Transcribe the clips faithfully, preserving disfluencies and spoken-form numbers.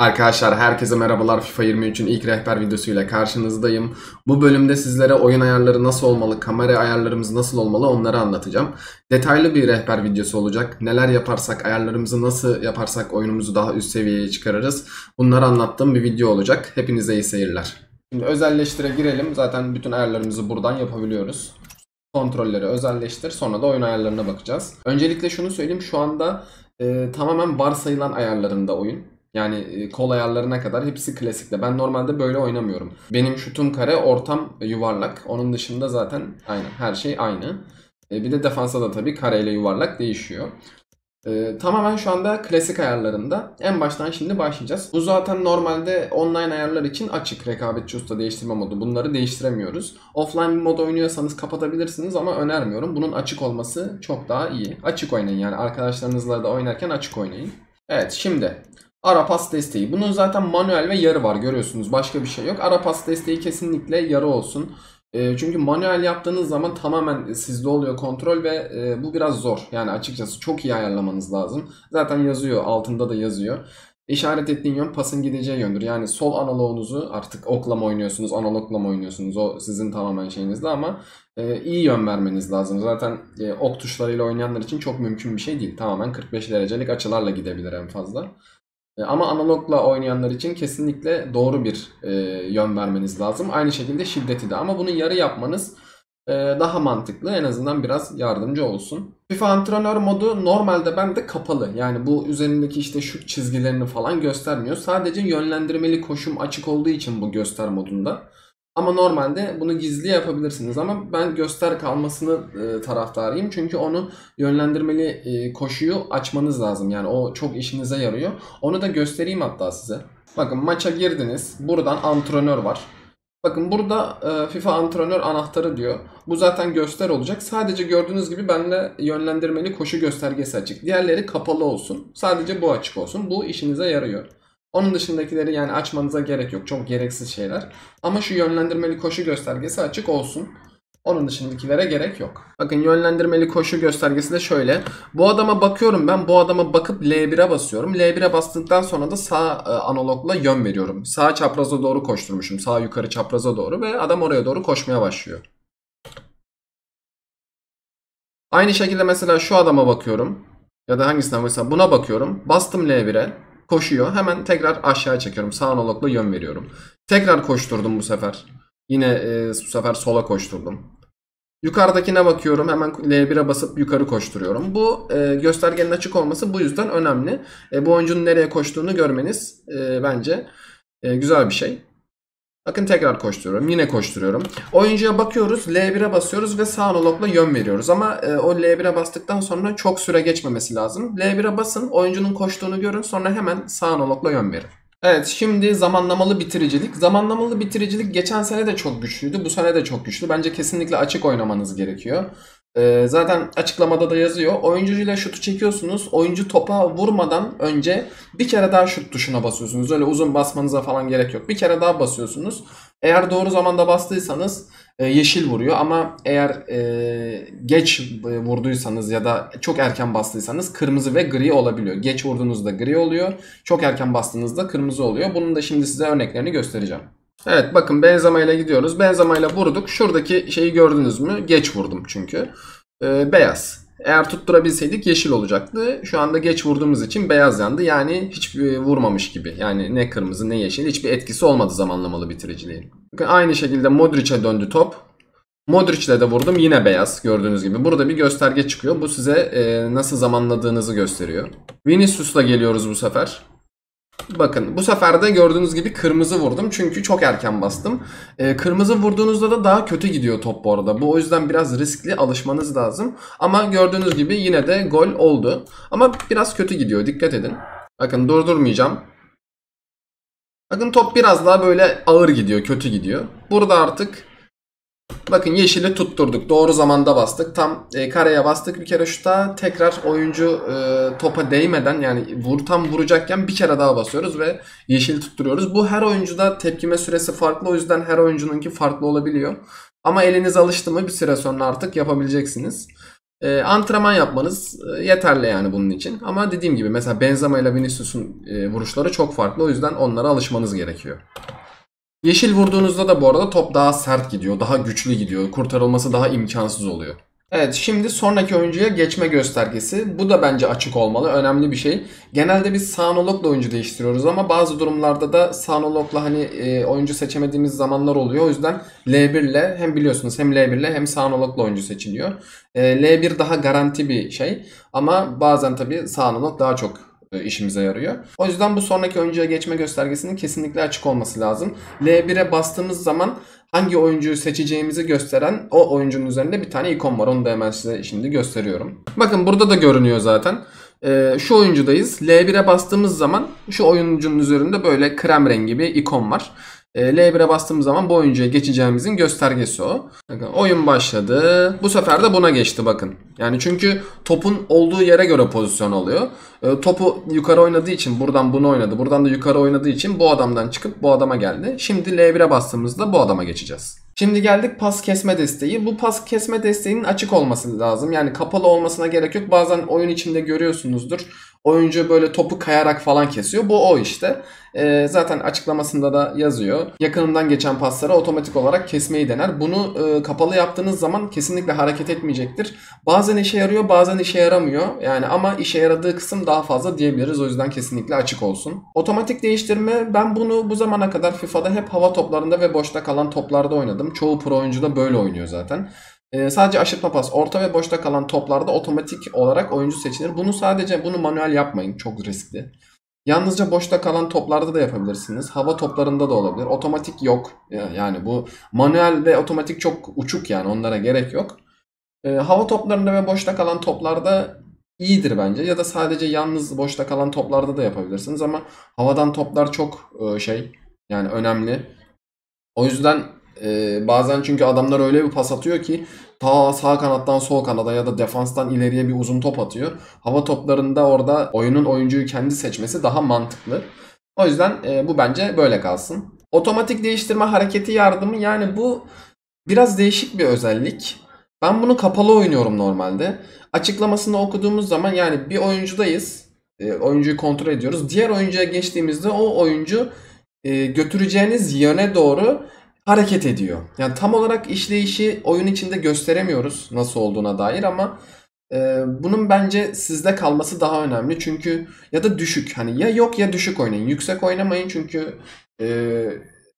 Arkadaşlar herkese merhabalar, FIFA yirmi üçün ilk rehber videosuyla karşınızdayım. Bu bölümde sizlere oyun ayarları nasıl olmalı, kamera ayarlarımız nasıl olmalı onları anlatacağım. Detaylı bir rehber videosu olacak. Neler yaparsak, ayarlarımızı nasıl yaparsak oyunumuzu daha üst seviyeye çıkarırız. Bunları anlattığım bir video olacak. Hepinize iyi seyirler. Şimdi özelleştire girelim. Zaten bütün ayarlarımızı buradan yapabiliyoruz. Kontrolleri özelleştir, sonra da oyun ayarlarına bakacağız. Öncelikle şunu söyleyeyim, şu anda e, tamamen varsayılan ayarlarında oyun. Yani kol ayarlarına kadar hepsi klasikte. Ben normalde böyle oynamıyorum. Benim şutum kare, ortam yuvarlak. Onun dışında zaten aynı, her şey aynı. Bir de defansa da tabii kareyle yuvarlak değişiyor. Ee, tamamen şu anda klasik ayarlarında. En baştan şimdi başlayacağız. Bu zaten normalde online ayarlar için açık, rekabetçi usta değiştirme modu. Bunları değiştiremiyoruz. Offline bir mod oynuyorsanız kapatabilirsiniz ama önermiyorum. Bunun açık olması çok daha iyi. Açık oynayın, yani arkadaşlarınızla da oynarken açık oynayın. Evet, şimdi ara pas desteği. Bunun zaten manuel ve yarı var, görüyorsunuz. Başka bir şey yok. Ara pas desteği kesinlikle yarı olsun. E, çünkü manuel yaptığınız zaman tamamen sizde oluyor kontrol ve e, bu biraz zor. Yani açıkçası çok iyi ayarlamanız lazım. Zaten yazıyor, altında da yazıyor. İşaret ettiğin yön pasın gideceği yöndür. Yani sol analogunuzu artık okla mı oynuyorsunuz, analogla mı oynuyorsunuz, o sizin tamamen şeyinizde ama e, iyi yön vermeniz lazım. Zaten e, ok tuşlarıyla oynayanlar için çok mümkün bir şey değil. Tamamen kırk beş derecelik açılarla gidebilir en fazla. Ama analogla oynayanlar için kesinlikle doğru bir e, yön vermeniz lazım. Aynı şekilde şiddeti de, ama bunu yarı yapmanız e, daha mantıklı. En azından biraz yardımcı olsun. FIFA antrenör modu normalde bende kapalı. Yani bu üzerindeki işte şut çizgilerini falan göstermiyor. Sadece yönlendirmeli koşum açık olduğu için bu göster modunda. Ama normalde bunu gizli yapabilirsiniz, ama ben göster kalmasını e, taraftarıyım. Çünkü onu yönlendirmeli e, koşuyu açmanız lazım. Yani o çok işinize yarıyor. Onu da göstereyim hatta size. Bakın, maça girdiniz. Buradan antrenör var. Bakın burada e, FIFA antrenör anahtarı diyor. Bu zaten göster olacak. Sadece gördüğünüz gibi benimle yönlendirmeli koşu göstergesi açık. Diğerleri kapalı olsun. Sadece bu açık olsun. Bu işinize yarıyor. Onun dışındakileri yani açmanıza gerek yok. Çok gereksiz şeyler. Ama şu yönlendirmeli koşu göstergesi açık olsun. Onun dışındakilere gerek yok. Bakın, yönlendirmeli koşu göstergesi de şöyle. Bu adama bakıyorum ben. Bu adama bakıp L bir'e basıyorum. L bir'e bastıktan sonra da sağ analogla yön veriyorum. Sağ çapraza doğru koşturmuşum. Sağ yukarı çapraza doğru ve adam oraya doğru koşmaya başlıyor. Aynı şekilde mesela şu adama bakıyorum. Ya da hangisine, mesela buna bakıyorum. Bastım L bir'e. Koşuyor. Hemen tekrar aşağı çekiyorum. Sağ analogla yön veriyorum. Tekrar koşturdum bu sefer. Yine e, bu sefer sola koşturdum. Yukarıdakine bakıyorum. Hemen L bir'e basıp yukarı koşturuyorum. Bu e, göstergenin açık olması bu yüzden önemli. E, bu oyuncunun nereye koştuğunu görmeniz e, bence e, güzel bir şey. Bakın, tekrar koşturuyorum. Yine koşturuyorum. Oyuncuya bakıyoruz. L bir'e basıyoruz ve sağ analogla yön veriyoruz. Ama e, o L bir'e bastıktan sonra çok süre geçmemesi lazım. L bir'e basın. Oyuncunun koştuğunu görün. Sonra hemen sağ analogla yön verin. Evet, şimdi zamanlamalı bitiricilik. Zamanlamalı bitiricilik geçen sene de çok güçlüydü. Bu sene de çok güçlü. Bence kesinlikle açık oynamanız gerekiyor. E, zaten açıklamada da yazıyor. Oyuncuyla şutu çekiyorsunuz. Oyuncu topa vurmadan önce bir kere daha şut tuşuna basıyorsunuz. Öyle uzun basmanıza falan gerek yok. Bir kere daha basıyorsunuz. Eğer doğru zamanda bastıysanız e, yeşil vuruyor. Ama eğer e, geç e, vurduysanız ya da çok erken bastıysanız kırmızı ve gri olabiliyor. Geç vurduğunuzda gri oluyor. Çok erken bastığınızda kırmızı oluyor. Bunun da şimdi size örneklerini göstereceğim. Evet, bakın Benzema ile gidiyoruz. Benzema ile vurduk. Şuradaki şeyi gördünüz mü? Geç vurdum çünkü. Ee, beyaz. Eğer tutturabilseydik yeşil olacaktı. Şu anda geç vurduğumuz için beyaz yandı. Yani hiç vurmamış gibi. Yani ne kırmızı ne yeşil. Hiçbir etkisi olmadı zamanlamalı bitiriciliğin. Bakın, aynı şekilde Modric'e döndü top. Modric ile de vurdum. Yine beyaz, gördüğünüz gibi. Burada bir gösterge çıkıyor. Bu size e, nasıl zamanladığınızı gösteriyor. Vinicius ile geliyoruz bu sefer. Bakın, bu sefer de gördüğünüz gibi kırmızı vurdum çünkü çok erken bastım. Ee, kırmızı vurduğunuzda da daha kötü gidiyor top bu arada. Bu o yüzden biraz riskli, alışmanız lazım. Ama gördüğünüz gibi yine de gol oldu. Ama biraz kötü gidiyor, dikkat edin. Bakın, durdurmayacağım. Bakın, top biraz daha böyle ağır gidiyor, kötü gidiyor. Burada artık bakın yeşili tutturduk. Doğru zamanda bastık. Tam e, kareye bastık bir kere şuta. Tekrar oyuncu e, topa değmeden, yani vur, tam vuracakken bir kere daha basıyoruz ve yeşili tutturuyoruz. Bu her oyuncuda tepkime süresi farklı. O yüzden her oyuncununki farklı olabiliyor. Ama eliniz alıştı mı bir süre sonra artık yapabileceksiniz. E, antrenman yapmanız e, yeterli yani bunun için. Ama dediğim gibi mesela Benzema ile Vinicius'un e, vuruşları çok farklı. O yüzden onlara alışmanız gerekiyor. Yeşil vurduğunuzda da bu arada top daha sert gidiyor. Daha güçlü gidiyor. Kurtarılması daha imkansız oluyor. Evet, şimdi sonraki oyuncuya geçme göstergesi. Bu da bence açık olmalı. Önemli bir şey. Genelde biz sağ-nolokla oyuncu değiştiriyoruz ama bazı durumlarda da sağ-nolokla hani e, oyuncu seçemediğimiz zamanlar oluyor. O yüzden L bir ile hem biliyorsunuz hem L bir ile hem sağ-nolokla oyuncu seçiliyor. E, L bir daha garanti bir şey ama bazen tabii sağ-nolok daha çok işimize yarıyor. O yüzden bu sonraki oyuncuya geçme göstergesinin kesinlikle açık olması lazım. L bir'e bastığımız zaman hangi oyuncuyu seçeceğimizi gösteren o oyuncunun üzerinde bir tane ikon var. Onu da hemen size şimdi gösteriyorum. Bakın burada da görünüyor zaten. Ee, şu oyuncudayız. L bir'e bastığımız zaman şu oyuncunun üzerinde böyle krem rengi bir ikon var. Ee, L bir'e bastığımız zaman bu oyuncuya geçeceğimizin göstergesi o. Bakın, oyun başladı. Bu sefer de buna geçti bakın. Yani çünkü topun olduğu yere göre pozisyon alıyor. Ee, topu yukarı oynadığı için buradan bunu oynadı. Buradan da yukarı oynadığı için bu adamdan çıkıp bu adama geldi. Şimdi L bir'e bastığımızda bu adama geçeceğiz. Şimdi geldik pas kesme desteği. Bu pas kesme desteğinin açık olması lazım. Yani kapalı olmasına gerek yok. Bazen oyun içinde görüyorsunuzdur. Oyuncu böyle topu kayarak falan kesiyor. Bu o işte. Ee, zaten açıklamasında da yazıyor. Yakınından geçen pasları otomatik olarak kesmeyi dener. Bunu e, kapalı yaptığınız zaman kesinlikle hareket etmeyecektir. Bazen işe yarıyor, bazen işe yaramıyor. Yani ama işe yaradığı kısım daha fazla diyebiliriz. O yüzden kesinlikle açık olsun. Otomatik değiştirme. Ben bunu bu zamana kadar FIFA'da hep hava toplarında ve boşta kalan toplarda oynadım. Çoğu pro oyuncu da böyle oynuyor zaten. Ee, sadece aşırtma pas, orta ve boşta kalan toplarda otomatik olarak oyuncu seçilir. Bunu sadece bunu manuel yapmayın. Çok riskli. Yalnızca boşta kalan toplarda da yapabilirsiniz. Hava toplarında da olabilir. Otomatik yok. Yani bu manuel ve otomatik çok uçuk yani. Onlara gerek yok. Ee, hava toplarında ve boşta kalan toplarda iyidir bence. Ya da sadece yalnız boşta kalan toplarda da yapabilirsiniz. Ama havadan toplar çok şey yani önemli. O yüzden... Ee, bazen çünkü adamlar öyle bir pas atıyor ki ta sağ kanattan sol kanada ya da defanstan ileriye bir uzun top atıyor. Hava toplarında orada oyunun oyuncuyu kendi seçmesi daha mantıklı. O yüzden e, bu bence böyle kalsın. Otomatik değiştirme hareketi yardımı, yani bu biraz değişik bir özellik. Ben bunu kapalı oynuyorum normalde. Açıklamasını okuduğumuz zaman yani bir oyuncudayız, e, oyuncuyu kontrol ediyoruz. Diğer oyuncuya geçtiğimizde o oyuncu e, götüreceğiniz yöne doğru hareket ediyor. Yani tam olarak işleyişi oyun içinde gösteremiyoruz nasıl olduğuna dair ama e, bunun bence sizde kalması daha önemli. Çünkü ya da düşük, hani ya yok ya düşük oynayın. Yüksek oynamayın çünkü e,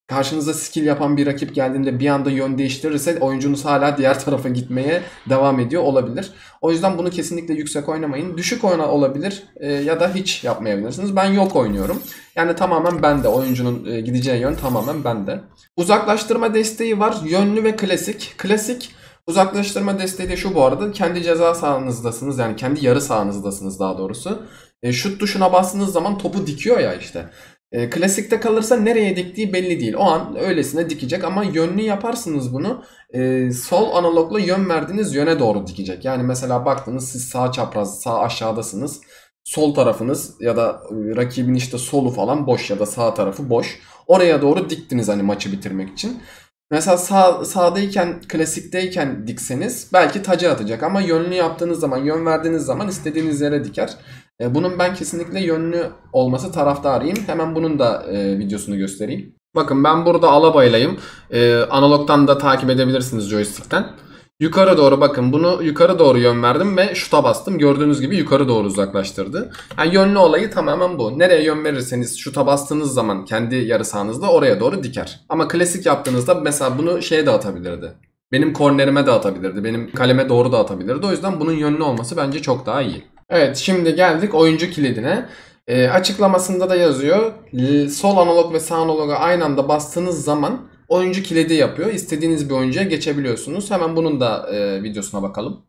karşınıza skill yapan bir rakip geldiğinde bir anda yön değiştirirse oyuncunuz hala diğer tarafa gitmeye devam ediyor olabilir. O yüzden bunu kesinlikle yüksek oynamayın. Düşük oyna olabilir e, ya da hiç yapmayabilirsiniz. Ben yok oynuyorum. Yani tamamen bende. Oyuncunun e, gideceği yön tamamen bende. Uzaklaştırma desteği var. Yönlü ve klasik. Klasik uzaklaştırma desteği de şu bu arada. Kendi ceza sahanızdasınız. Yani kendi yarı sahanızdasınız daha doğrusu. E, şut tuşuna bastığınız zaman topu dikiyor ya işte. E, klasikte kalırsa nereye diktiği belli değil. O an öylesine dikecek ama yönlü yaparsınız bunu. E, sol analogla yön verdiğiniz yöne doğru dikecek. Yani mesela baktınız siz sağ çapraz, sağ aşağıdasınız. Sol tarafınız ya da rakibin işte solu falan boş ya da sağ tarafı boş. Oraya doğru diktiniz hani maçı bitirmek için. Mesela sağ, sağdayken, klasikteyken dikseniz belki taca atacak ama yönlü yaptığınız zaman, yön verdiğiniz zaman istediğiniz yere diker. Bunun ben kesinlikle yönlü olması taraftarıyım. Hemen bunun da e, videosunu göstereyim. Bakın ben burada alabaylayım. E, analogtan da takip edebilirsiniz joystick'ten. Yukarı doğru bakın bunu yukarı doğru yön verdim ve şuta bastım. Gördüğünüz gibi yukarı doğru uzaklaştırdı. Yani yönlü olayı tamamen bu. Nereye yön verirseniz şuta bastığınız zaman kendi yarı sahanızda oraya doğru diker. Ama klasik yaptığınızda mesela bunu şeye de atabilirdi. Benim kornerime de atabilirdi. Benim kaleme doğru da atabilirdi. O yüzden bunun yönlü olması bence çok daha iyi. Evet, şimdi geldik oyuncu kilidine. E, açıklamasında da yazıyor. Sol analog ve sağ analoga aynı anda bastığınız zaman oyuncu kilidi yapıyor. İstediğiniz bir oyuncuya geçebiliyorsunuz. Hemen bunun da e, videosuna bakalım.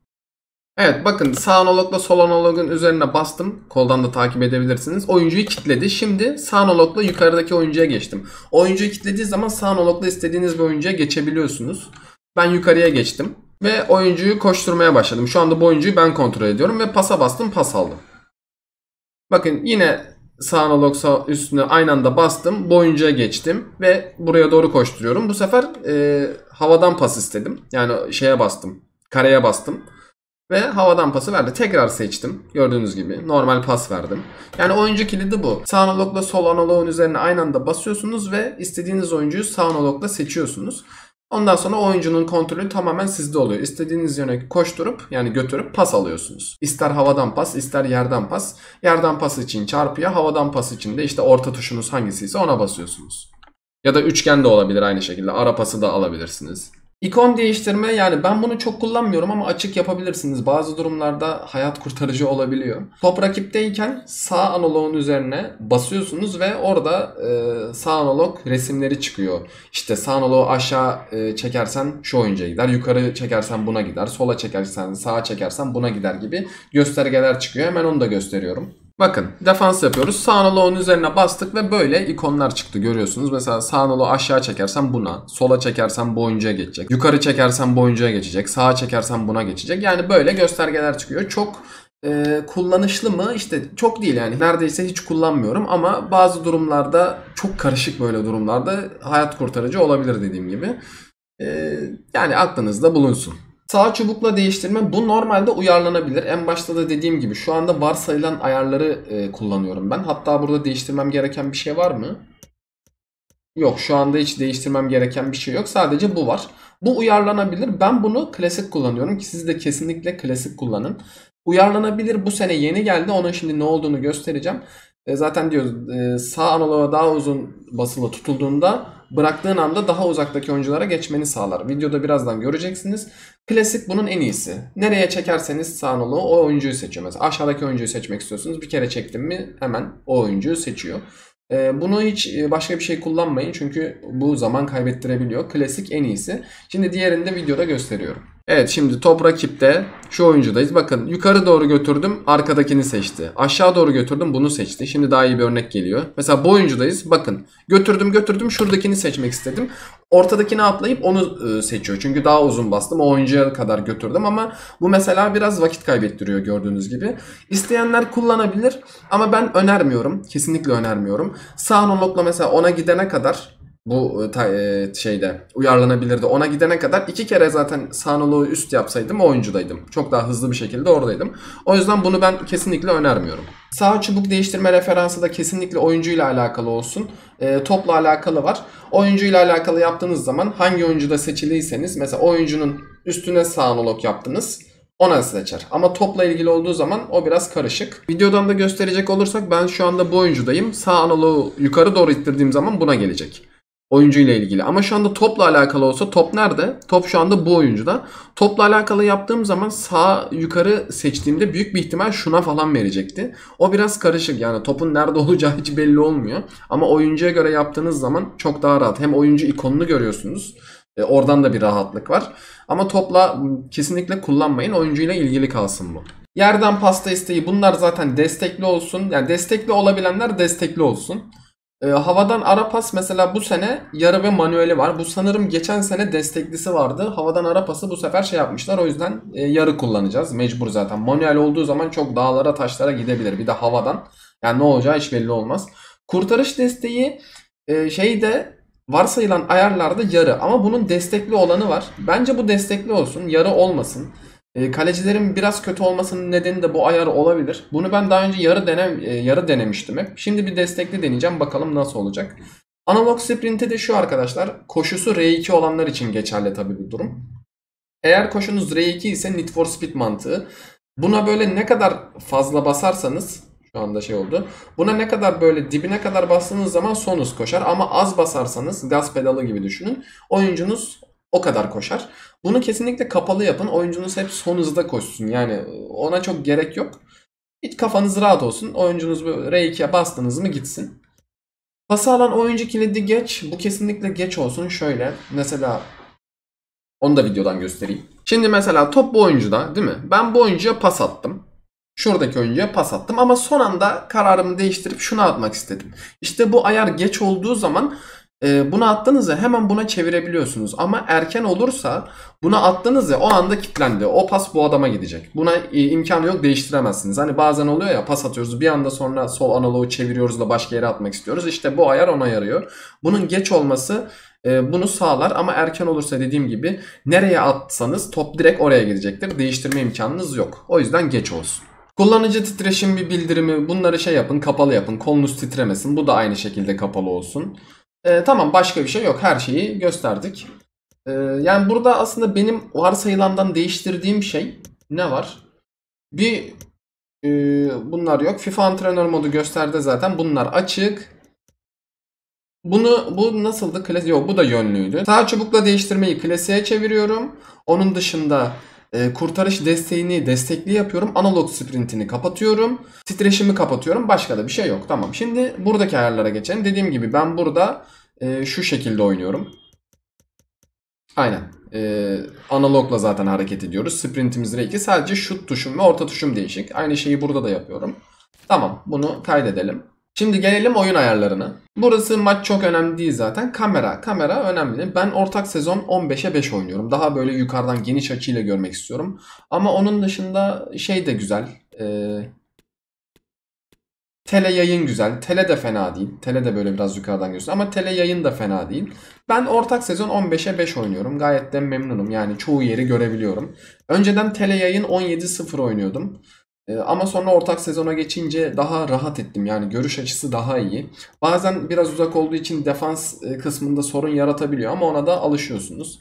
Evet bakın sağ analogla sol analogun üzerine bastım. Koldan da takip edebilirsiniz. Oyuncuyu kilitledi. Şimdi sağ analogla yukarıdaki oyuncuya geçtim. Oyuncuyu kilitlediği zaman sağ analogla istediğiniz bir oyuncuya geçebiliyorsunuz. Ben yukarıya geçtim. Ve oyuncuyu koşturmaya başladım. Şu anda bu oyuncuyu ben kontrol ediyorum ve pasa bastım, pas aldım. Bakın yine sağ analog sağ üstüne aynı anda bastım. Bu oyuncuya geçtim ve buraya doğru koşturuyorum. Bu sefer e, havadan pas istedim. Yani şeye bastım, kareye bastım. Ve havadan pası verdi. Tekrar seçtim. Gördüğünüz gibi normal pas verdim. Yani oyuncu kilidi bu. Sağ analogla sol analogun üzerine aynı anda basıyorsunuz ve istediğiniz oyuncuyu sağ analogla seçiyorsunuz. Ondan sonra oyuncunun kontrolü tamamen sizde oluyor. İstediğiniz yöne koşturup, yani götürüp pas alıyorsunuz. İster havadan pas, ister yerden pas. Yerden pas için çarpıya, havadan pas için de işte orta tuşunuz hangisiyse ona basıyorsunuz. Ya da üçgen de olabilir aynı şekilde. Ara pası da alabilirsiniz. İkon değiştirme, yani ben bunu çok kullanmıyorum ama açık yapabilirsiniz. Bazı durumlarda hayat kurtarıcı olabiliyor. Top rakipteyken sağ analogun üzerine basıyorsunuz ve orada e, sağ analog resimleri çıkıyor. İşte sağ analogu aşağı e, çekersen şu oyuncuya gider, yukarı çekersen buna gider, sola çekersen, sağa çekersen buna gider gibi göstergeler çıkıyor. Hemen onu da gösteriyorum. Bakın, defans yapıyoruz. Sağ analogun üzerine bastık ve böyle ikonlar çıktı, görüyorsunuz. Mesela sağ analogu aşağı çekersem buna, sola çekersem bu oyuncuya geçecek, yukarı çekersem bu oyuncuya geçecek, sağa çekersem buna geçecek. Yani böyle göstergeler çıkıyor. Çok e, kullanışlı mı? İşte çok değil yani. Neredeyse hiç kullanmıyorum ama bazı durumlarda, çok karışık böyle durumlarda hayat kurtarıcı olabilir dediğim gibi. E, yani aklınızda bulunsun. Sağ çubukla değiştirme, bu normalde uyarlanabilir. En başta da dediğim gibi şu anda varsayılan ayarları e, kullanıyorum ben. Hatta burada değiştirmem gereken bir şey var mı? Yok, şu anda hiç değiştirmem gereken bir şey yok. Sadece bu var. Bu uyarlanabilir. Ben bunu klasik kullanıyorum ki siz de kesinlikle klasik kullanın. Uyarlanabilir bu sene yeni geldi. Onun şimdi ne olduğunu göstereceğim. E, zaten diyoruz e, sağ analoga daha uzun basılı tutulduğunda bıraktığın anda daha uzaktaki oyunculara geçmeni sağlar. Videoda birazdan göreceksiniz. Klasik bunun en iyisi. Nereye çekerseniz sağ analogu o oyuncuyu seçiyor. Mesela aşağıdaki oyuncuyu seçmek istiyorsunuz. Bir kere çektim mi hemen o oyuncuyu seçiyor. Bunu hiç başka bir şey kullanmayın çünkü bu zaman kaybettirebiliyor. Klasik en iyisi. Şimdi diğerini de videoda gösteriyorum. Evet, şimdi top rakipte, şu oyuncudayız. Bakın, yukarı doğru götürdüm, arkadakini seçti. Aşağı doğru götürdüm, bunu seçti. Şimdi daha iyi bir örnek geliyor. Mesela bu oyuncudayız. Bakın, götürdüm götürdüm şuradakini seçmek istedim. Ortadakini atlayıp onu seçiyor. Çünkü daha uzun bastım, o oyuncuya kadar götürdüm ama bu mesela biraz vakit kaybettiriyor gördüğünüz gibi. İsteyenler kullanabilir ama ben önermiyorum. Kesinlikle önermiyorum. Sağ analogla mesela ona gidene kadar, bu şeyde uyarlanabilirdi, ona gidene kadar iki kere zaten sağ analogu üst yapsaydım o oyuncudaydım. Çok daha hızlı bir şekilde oradaydım. O yüzden bunu ben kesinlikle önermiyorum. Sağ çubuk değiştirme referansı da kesinlikle oyuncuyla alakalı olsun. E, topla alakalı var. Oyuncuyla alakalı yaptığınız zaman hangi oyuncuda seçiliyseniz, mesela oyuncunun üstüne sağ analog yaptınız, ona seçer. Ama topla ilgili olduğu zaman o biraz karışık. Videodan da gösterecek olursak ben şu anda bu oyuncudayım. Sağ analogu yukarı doğru ittirdiğim zaman buna gelecek. Oyuncu ile ilgili. Ama şu anda topla alakalı olsa, top nerede? Top şu anda bu oyuncuda. Topla alakalı yaptığım zaman sağ yukarı seçtiğimde büyük bir ihtimal şuna falan verecekti. O biraz karışık, yani topun nerede olacağı hiç belli olmuyor. Ama oyuncuya göre yaptığınız zaman çok daha rahat. Hem oyuncu ikonunu görüyorsunuz. E, oradan da bir rahatlık var. Ama topla kesinlikle kullanmayın. Oyuncu ile ilgili kalsın bu. Yerden pasta isteği, bunlar zaten destekli olsun. Yani destekli olabilenler destekli olsun. Havadan ara pas mesela bu sene yarı ve manueli var. Bu sanırım geçen sene desteklisi vardı. Havadan ara pası bu sefer şey yapmışlar. O yüzden yarı kullanacağız. Mecbur zaten. Manuel olduğu zaman çok dağlara taşlara gidebilir. Bir de havadan. Yani ne olacağı hiç belli olmaz. Kurtarış desteği şeyde, varsayılan ayarlarda yarı. Ama bunun destekli olanı var. Bence bu destekli olsun. Yarı olmasın. Kalecilerin biraz kötü olmasının nedeni de bu ayar olabilir. Bunu ben daha önce yarı denem yarı denemiştim hep. Şimdi bir destekli deneyeceğim. Bakalım nasıl olacak. Analog sprint'e de şu arkadaşlar. Koşusu R iki olanlar için geçerli tabii bu durum. Eğer koşunuz R iki ise Need for Speed mantığı. Buna böyle ne kadar fazla basarsanız, şu anda şey oldu. Buna ne kadar böyle dibine kadar bastığınız zaman son hız koşar. Ama az basarsanız, gaz pedalı gibi düşünün, oyuncunuz o kadar koşar. Bunu kesinlikle kapalı yapın. Oyuncunuz hep son hızda koşsun. Yani ona çok gerek yok. Hiç kafanız rahat olsun. Oyuncunuz R iki'ye bastınız mı gitsin. Pası alan oyuncu kilidi geç. Bu kesinlikle geç olsun. Şöyle mesela, onu da videodan göstereyim. Şimdi mesela top bu oyuncuda, değil mi? Ben bu oyuncuya pas attım. Şuradaki oyuncuya pas attım ama son anda kararımı değiştirip şuna atmak istedim. İşte bu ayar geç olduğu zaman buna attınız ya, hemen buna çevirebiliyorsunuz. Ama erken olursa buna attınız ya, o anda kilitlendi. O pas bu adama gidecek. Buna imkanı yok, değiştiremezsiniz. Hani bazen oluyor ya, pas atıyoruz bir anda, sonra sol analogu çeviriyoruz da başka yere atmak istiyoruz. İşte bu ayar ona yarıyor. Bunun geç olması e, bunu sağlar. Ama erken olursa dediğim gibi nereye atsanız top direkt oraya gidecektir. Değiştirme imkanınız yok. O yüzden geç olsun. Kullanıcı titreşim bir bildirimi, bunları şey yapın, kapalı yapın. Kolunuz titremesin. Bu da aynı şekilde kapalı olsun. E, tamam, başka bir şey yok. Her şeyi gösterdik. E, yani burada aslında benim varsayılandan değiştirdiğim şey ne var? Bir e, bunlar yok. FIFA antrenör modu gösterdi zaten. Bunlar açık. Bunu bu nasıldı? Klasi, yok, bu da yönlüydü. Sağ çubukla değiştirmeyi klasiğe çeviriyorum. Onun dışında e, kurtarış desteğini destekli yapıyorum. Analog sprintini kapatıyorum. Titreşimi kapatıyorum. Başka da bir şey yok. Tamam. Şimdi buradaki ayarlara geçelim. Dediğim gibi ben burada e, şu şekilde oynuyorum. Aynen. Ee, analogla zaten hareket ediyoruz. Sprintimiz renkli. Sadece şut tuşum ve orta tuşum değişik. Aynı şeyi burada da yapıyorum. Tamam, bunu kaydedelim. Şimdi gelelim oyun ayarlarına. Burası maç çok önemli değil zaten. Kamera. Kamera önemli. Ben ortak sezon on beşe beş oynuyorum. Daha böyle yukarıdan geniş açıyla görmek istiyorum. Ama onun dışında şey de güzel. Ee, tele yayın güzel. Tele de fena değil. Tele de böyle biraz yukarıdan görüyorsun. Ama tele yayın da fena değil. Ben ortak sezon on beşe beş oynuyorum. Gayet de memnunum. Yani çoğu yeri görebiliyorum. Önceden tele yayın on yedi sıfır oynuyordum. Ee, ama sonra ortak sezona geçince daha rahat ettim. Yani görüş açısı daha iyi. Bazen biraz uzak olduğu için defans kısmında sorun yaratabiliyor. Ama ona da alışıyorsunuz.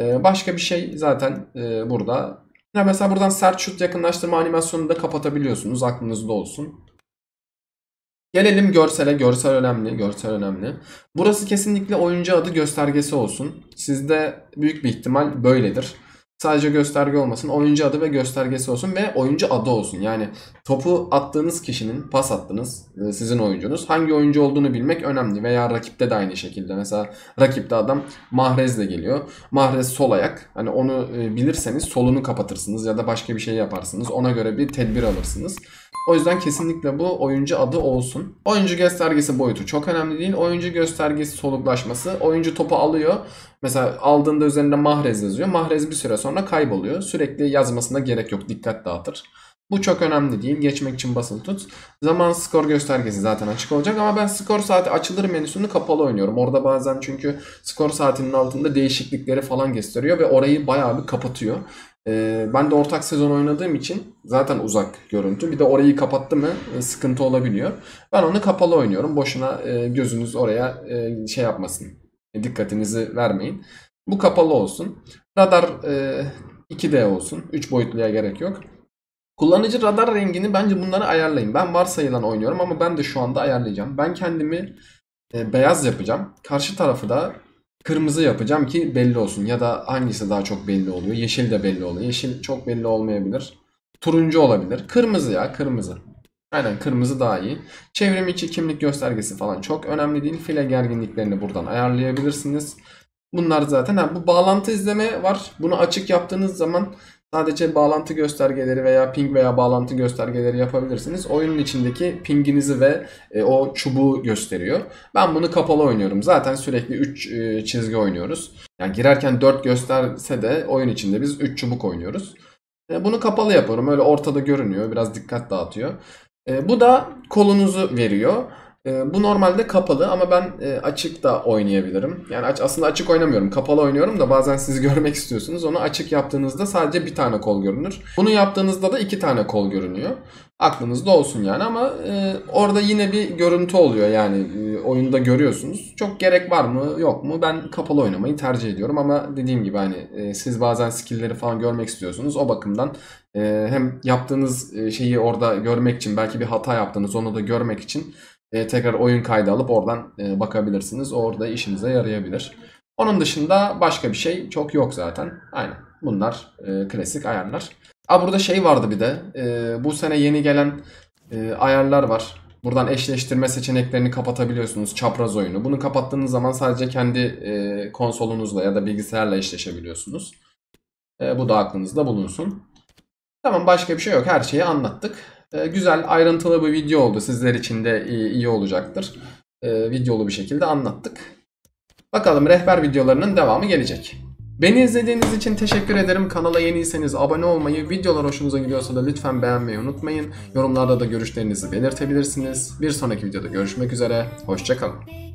Ee, başka bir şey zaten e, burada. Ya mesela buradan sert şut yakınlaştırma animasyonunu da kapatabiliyorsunuz. Aklınızda olsun. Gelelim görsele. Görsel önemli. Görsel önemli. Burası kesinlikle oyuncu adı göstergesi olsun. Sizde büyük bir ihtimal böyledir. Sadece gösterge olmasın. Oyuncu adı ve göstergesi olsun ve oyuncu adı olsun. Yani topu attığınız kişinin, pas attığınız sizin oyuncunuz, hangi oyuncu olduğunu bilmek önemli. Veya rakipte de aynı şekilde. Mesela rakipte adam Mahrez'le geliyor. Mahrez sol ayak. Hani onu bilirseniz solunu kapatırsınız ya da başka bir şey yaparsınız. Ona göre bir tedbir alırsınız. O yüzden kesinlikle bu oyuncu adı olsun. Oyuncu göstergesi boyutu çok önemli değil. Oyuncu göstergesi soluklaşması. Oyuncu topu alıyor. Mesela aldığında üzerinde Mahrez yazıyor. Mahrez bir süre sonra kayboluyor. Sürekli yazmasına gerek yok. Dikkat dağıtır. Bu çok önemli değil. Geçmek için basılı tut. Zaman skor göstergesi zaten açık olacak. Ama ben skor saati açılır menüsünü kapalı oynuyorum. Orada bazen çünkü skor saatinin altında değişiklikleri falan gösteriyor. Ve orayı bayağı bir kapatıyor. Ben de ortak sezon oynadığım için zaten uzak görüntü. Bir de orayı kapattı mı sıkıntı olabiliyor. Ben onu kapalı oynuyorum. Boşuna gözünüz oraya şey yapmasın. Dikkatinizi vermeyin. Bu kapalı olsun. Radar iki D olsun. üç boyutluya gerek yok. Kullanıcı radar rengini bence bunları ayarlayın. Ben varsayılan oynuyorum ama ben de şu anda ayarlayacağım. Ben kendimi beyaz yapacağım. Karşı tarafı da kırmızı yapacağım ki belli olsun. Ya da hangisi daha çok belli oluyor? Yeşil de belli oluyor. Yeşil çok belli olmayabilir. Turuncu olabilir. Kırmızı ya, kırmızı. Aynen, kırmızı daha iyi. Çevrim içi kimlik göstergesi falan çok önemli değil. File gerginliklerini buradan ayarlayabilirsiniz. Bunlar zaten. Ha, bu bağlantı izleme var. Bunu açık yaptığınız zaman sadece bağlantı göstergeleri veya ping veya bağlantı göstergeleri yapabilirsiniz. Oyunun içindeki pinginizi ve e, o çubuğu gösteriyor. Ben bunu kapalı oynuyorum. Zaten sürekli üç e, çizgi oynuyoruz. Yani girerken dört gösterse de oyun içinde biz üç çubuk oynuyoruz. E, bunu kapalı yapıyorum. Öyle ortada görünüyor. Biraz dikkat dağıtıyor. E, bu da kolunuzu veriyor. E, bu normalde kapalı ama ben e, açık da oynayabilirim. Yani aç, aslında açık oynamıyorum. Kapalı oynuyorum da bazen siz görmek istiyorsunuz. Onu açık yaptığınızda sadece bir tane kol görünür. Bunu yaptığınızda da iki tane kol görünüyor. Aklınızda olsun yani ama e, orada yine bir görüntü oluyor. Yani e, oyunda görüyorsunuz. Çok gerek var mı yok mu? Ben kapalı oynamayı tercih ediyorum ama dediğim gibi hani e, siz bazen skill'leri falan görmek istiyorsunuz. O bakımdan e, hem yaptığınız şeyi orada görmek için, belki bir hata yaptınız, onu da görmek için E, tekrar oyun kaydı alıp oradan e, bakabilirsiniz. Orada işinize yarayabilir. Onun dışında başka bir şey çok yok zaten. Aynen. Bunlar e, klasik ayarlar. Aa, burada şey vardı bir de. E, bu sene yeni gelen e, ayarlar var. Buradan eşleştirme seçeneklerini kapatabiliyorsunuz. Çapraz oyunu. Bunu kapattığınız zaman sadece kendi e, konsolunuzla ya da bilgisayarla eşleşebiliyorsunuz. E, bu da aklınızda bulunsun. Tamam, başka bir şey yok. Her şeyi anlattık. Güzel, ayrıntılı bir video oldu. Sizler için de iyi, iyi olacaktır. Ee, videolu bir şekilde anlattık. Bakalım, rehber videolarının devamı gelecek. Beni izlediğiniz için teşekkür ederim. Kanala yeniyseniz abone olmayı, videolar hoşunuza gidiyorsa da lütfen beğenmeyi unutmayın. Yorumlarda da görüşlerinizi belirtebilirsiniz. Bir sonraki videoda görüşmek üzere. Hoşça kalın.